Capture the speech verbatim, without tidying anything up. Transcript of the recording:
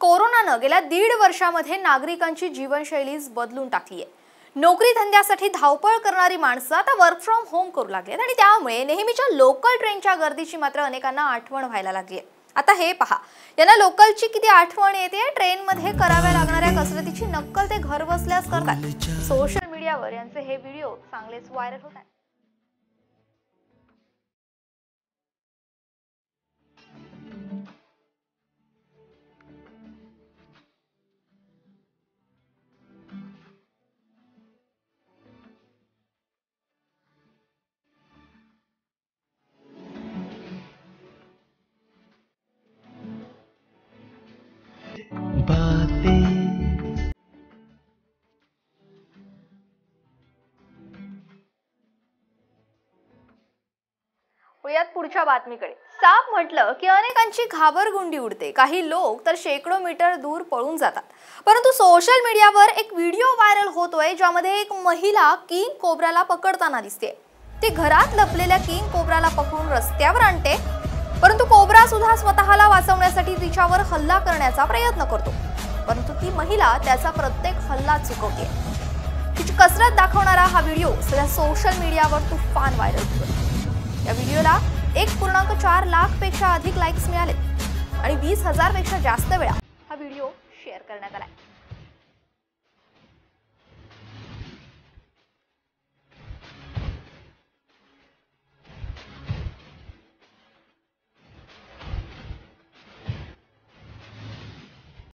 कोरोनानं गेल्या दीड वर्षामध्ये नागरिकांची जीवनशैलीच बदलून टाकली आहे। नोकरी धंद्यासाठी धावपळ करणारी माणसं आता वर्क फ्रॉम होम करू लागलेत आणि त्यामुळे नेहमीच्या लोकल ट्रेनच्या गर्दीची मात्र अनेकांना आठवण व्हायला लागली आहे। आता हे पहा, यांना लोकलची किती आठवण येते। ट्रेन मध्ये कराव्या लागणाऱ्या कसरतीची नक्कल ते घर बसल्याच करतात। सोशल मीडियावर यांचे हे व्हिडिओ चांगलेच व्हायरल होत आहेत। साप म्हटलं की अनेकांची घाबरगुंडी उडते। काही लोक तर शेकडो मीटर दूर पळून जातात। परंतु सोशल मीडियावर एक व्हिडिओ व्हायरल होतोय ज्यामध्ये एक महिला किंग कोब्राला पकडताना दिसते। ती घरात लपलेल्या किंग कोब्राला पकडून रस्त्यावर आणते, परंतु कोब्रा सुद्धा स्वतःला वाचवण्यासाठी तिच्यावर हल्ला करण्याचा प्रयत्न करतो। परंतु ती महिला त्याचा प्रत्येक हल्ला चुकवते। तिची कसरत दाखवणारा हा व्हिडिओ सध्या सोशल मीडियावर तुफान व्हायरल होतोय। या व्हिडिओला एक पूर्णांक चार लाख पेक्षा अधिक लाईक्स मिळाले आणि वीस हजार पेक्षा जास्त वेळा हा व्हिडिओ शेअर करण्यात आला।